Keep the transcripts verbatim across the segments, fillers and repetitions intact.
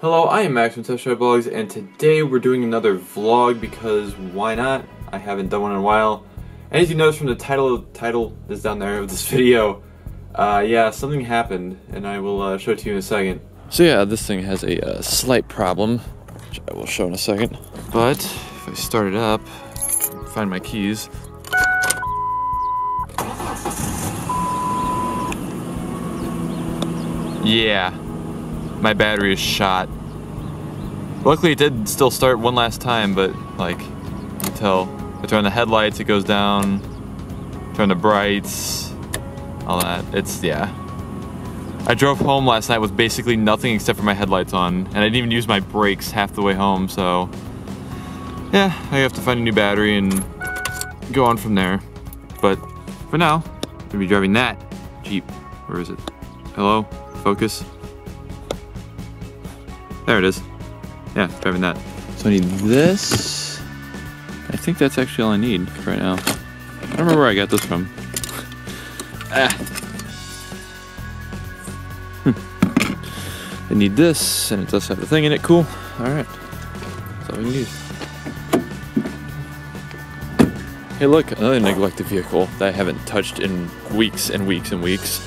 Hello, I am Max from Test Drive Vlogs, and today we're doing another vlog because why not? I haven't done one in a while. And as you notice from the title, title is down there of this video, uh, yeah, something happened, and I will uh, show it to you in a second. So yeah, this thing has a uh, slight problem, which I will show in a second. But if I start it up, find my keys. Yeah. My battery is shot. Luckily it did still start one last time, but like, you can tell. I turn on the headlights, it goes down. Turn the brights, all that. It's, yeah. I drove home last night with basically nothing except for my headlights on, and I didn't even use my brakes half the way home, so. Yeah, I have to find a new battery and go on from there. But for now, I'm gonna be driving that Jeep. Where is it? Hello? Focus? There it is. Yeah, driving that. So I need this. I think that's actually all I need right now. I don't remember where I got this from. Ah. Hmm. I need this, and it does have the thing in it. Cool. All right. That's all we need. Hey, look, another neglected vehicle that I haven't touched in weeks and weeks and weeks.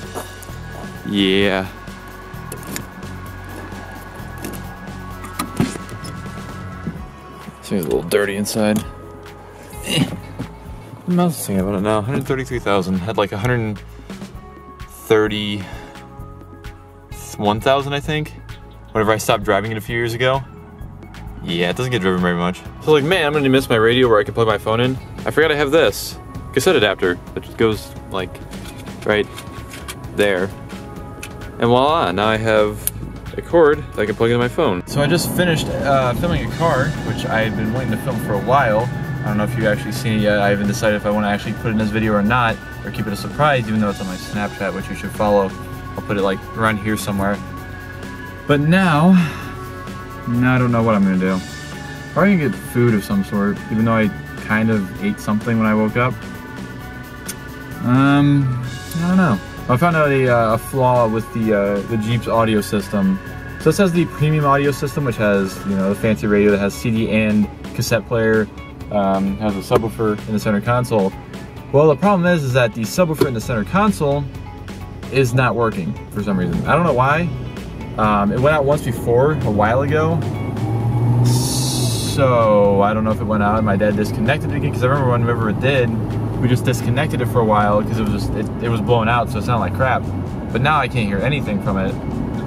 Yeah. It's a little dirty inside. Eh. I'm not thinking about it now. one hundred thirty-three thousand. Had like one hundred thirty-one thousand, I think. Whenever I stopped driving it a few years ago. Yeah, it doesn't get driven very much. So like, man, I'm gonna miss my radio where I can plug my phone in. I forgot I have this cassette adapter that just goes like right there. And voila, now I have a cord that I can plug into my phone. So I just finished uh, filming a car, which I had been waiting to film for a while. I don't know if you've actually seen it yet. I haven't decided if I want to actually put it in this video or not, or keep it a surprise, even though it's on my Snapchat, which you should follow. I'll put it like around here somewhere. But now, now I don't know what I'm gonna do. Probably gonna get food of some sort, even though I kind of ate something when I woke up. Um, I don't know. I found out a, uh, a flaw with the uh, the Jeep's audio system. So this has the premium audio system, which has, you know, the fancy radio that has C D and cassette player, um, has a subwoofer in the center console. Well, the problem is, is that the subwoofer in the center console is not working for some reason. I don't know why. Um, it went out once before, a while ago. So I don't know if it went out. My dad disconnected it again, because I remember whenever it did, we just disconnected it for a while because it was just it, it was blown out, so it sounded like crap. But now I can't hear anything from it.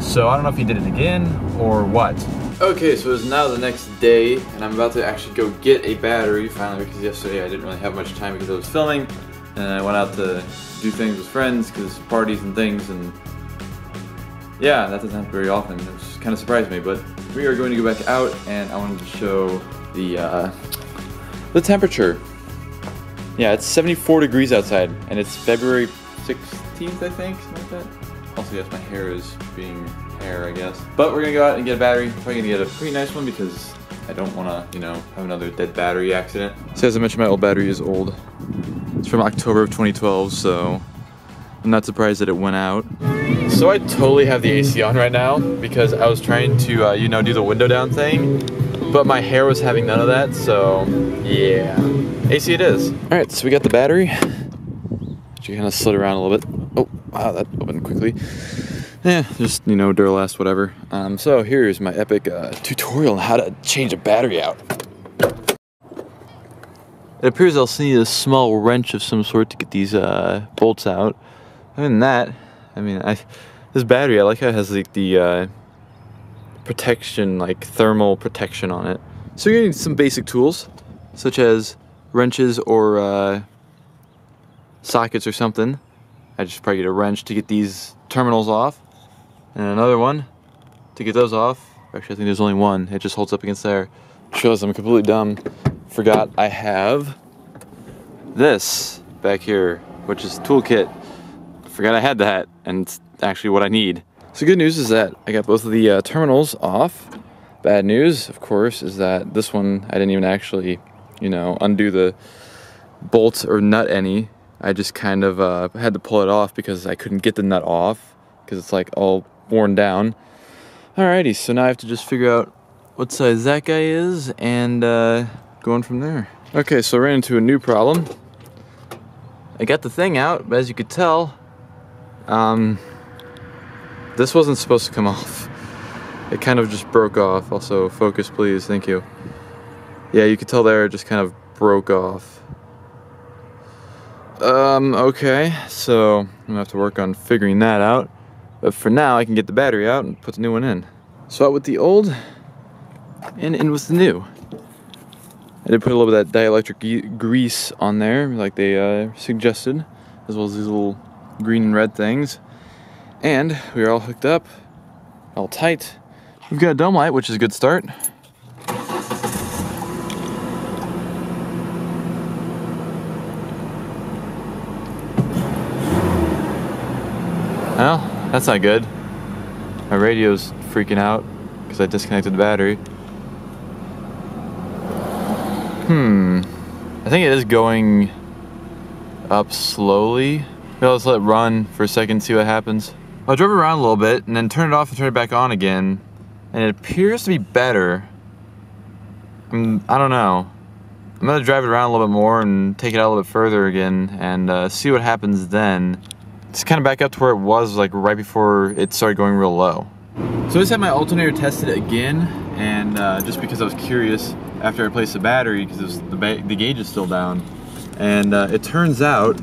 So I don't know if he did it again or what. Okay, so it's now the next day, and I'm about to actually go get a battery finally, because yesterday I didn't really have much time because I was filming, and I went out to do things with friends because parties and things, and yeah, that doesn't happen very often, which kind of surprised me. But we are going to go back out, and I wanted to show the uh, the temperature. Yeah, it's seventy-four degrees outside, and it's February sixteenth, I think, something like that. Also, yes, my hair is being hair, I guess. But we're gonna go out and get a battery. Probably gonna get a pretty nice one because I don't wanna, you know, have another dead battery accident. So as I mentioned, my old battery is old. It's from October of twenty twelve, so I'm not surprised that it went out. So I totally have the A C on right now because I was trying to, uh, you know, do the window down thing, but my hair was having none of that, so yeah. A C it is. Alright, so we got the battery. She kind of slid around a little bit. Oh, wow, that opened quickly. Yeah, just, you know, Duralast, whatever. Um, so here's my epic uh, tutorial on how to change a battery out. It appears I'll need a small wrench of some sort to get these uh, bolts out. Other than that, I mean, I this battery, I like how it has like the uh, protection, like thermal protection on it. So you're gonna need some basic tools, such as wrenches or uh, sockets or something. I just probably get a wrench to get these terminals off, and another one to get those off. Actually, I think there's only one. It just holds up against there. Shows I'm completely dumb. Forgot I have this back here, which is toolkit. Forgot I had that, and it's actually what I need. So good news is that I got both of the uh, terminals off. Bad news, of course, is that this one I didn't even actually, you know, undo the bolts or nut any. I just kind of uh, had to pull it off because I couldn't get the nut off because it's like all worn down. Alrighty, so now I have to just figure out what size that guy is and uh, going from there. Okay, so I ran into a new problem. I got the thing out, but as you could tell, um, this wasn't supposed to come off. It kind of just broke off. Also, focus please, thank you. Yeah, you could tell there it just kind of broke off. Um, okay, so I'm gonna have to work on figuring that out. But for now, I can get the battery out and put the new one in. So out with the old, and in with the new. I did put a little bit of that dielectric grease on there, like they uh, suggested, as well as these little green and red things. And we are all hooked up, all tight. We've got a dome light, which is a good start. Well, that's not good. My radio's freaking out because I disconnected the battery. Hmm. I think it is going up slowly. Maybe I'll just let it run for a second, see what happens. I drove around a little bit and then turned it off and turned it back on again. And it appears to be better. I'm, I don't know. I'm gonna drive it around a little bit more and take it out a little bit further again and uh, see what happens then. It's kind of back up to where it was like right before it started going real low. So I just had my alternator tested again, and uh, just because I was curious after I replaced the battery because the, ba the gauge is still down, and uh, it turns out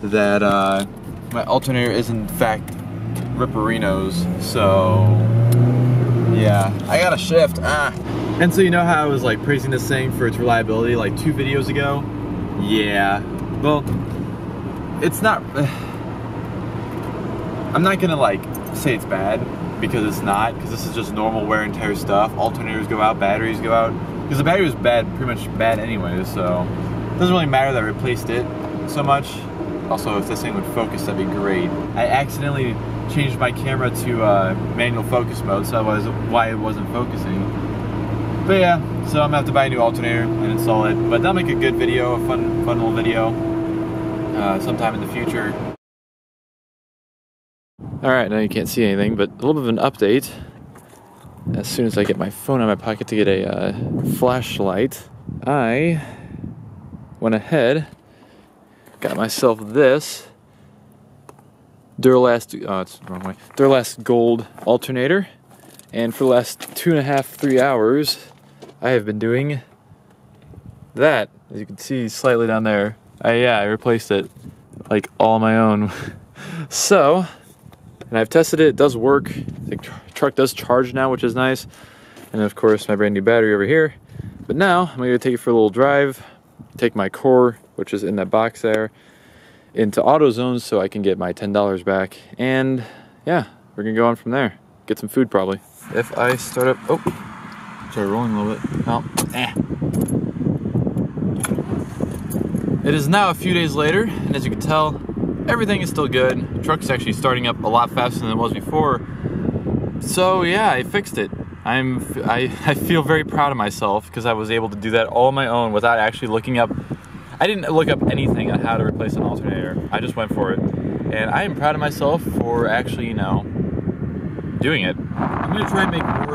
that uh, my alternator is in fact Ripperino's. So yeah, I gotta shift. Ah. And so you know how I was like praising this thing for its reliability like two videos ago? Yeah. Well, it's not. I'm not gonna like say it's bad, because it's not, because this is just normal wear and tear stuff. Alternators go out, batteries go out, because the battery was bad, pretty much bad anyway, so it doesn't really matter that I replaced it so much. Also, if this thing would focus, that'd be great. I accidentally changed my camera to uh, manual focus mode, so that was why it wasn't focusing. But yeah, so I'm gonna have to buy a new alternator and install it, but that'll make a good video, a fun, fun little video uh, sometime in the future. Alright, now you can't see anything, but a little bit of an update. As soon as I get my phone out of my pocket to get a uh, flashlight, I went ahead, got myself this Duralast, oh, it's the wrong way, Duralast Gold alternator. And for the last two and a half, three hours, I have been doing that. As you can see slightly down there, I, yeah, I replaced it like all on my own. So, and I've tested it, it does work. The truck does charge now, which is nice. And of course, my brand new battery over here. But now, I'm gonna take it for a little drive, take my core, which is in that box there, into AutoZone so I can get my ten dollars back. And yeah, we're gonna go on from there. Get some food probably. If I start up, oh, start rolling a little bit. Oh, eh. It is now a few days later, and as you can tell, everything is still good. The truck's actually starting up a lot faster than it was before. So yeah, I fixed it. I'm, I, I feel very proud of myself because I was able to do that all on my own without actually looking up. I didn't look up anything on how to replace an alternator. I just went for it. And I am proud of myself for actually, you know, doing it. I'm gonna try and make more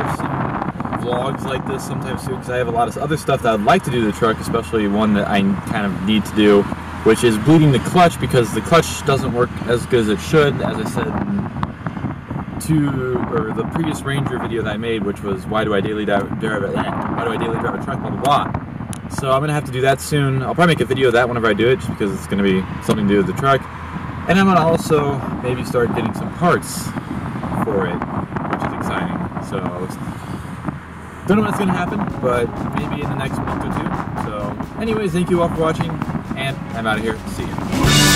vlogs like this sometime soon because I have a lot of other stuff that I'd like to do to the truck, especially one that I kind of need to do, which is bleeding the clutch, because the clutch doesn't work as good as it should, as I said in two, or the previous Ranger video that I made, which was why do I daily drive, drive, why do I daily drive a truck, blah, blah, blah. So I'm gonna have to do that soon. I'll probably make a video of that whenever I do it, just because it's gonna be something to do with the truck. And I'm gonna also maybe start getting some parts for it, which is exciting. So, don't know when it's gonna happen, but maybe in the next month or two. So, anyways, thank you all for watching. And I'm out of here. See you.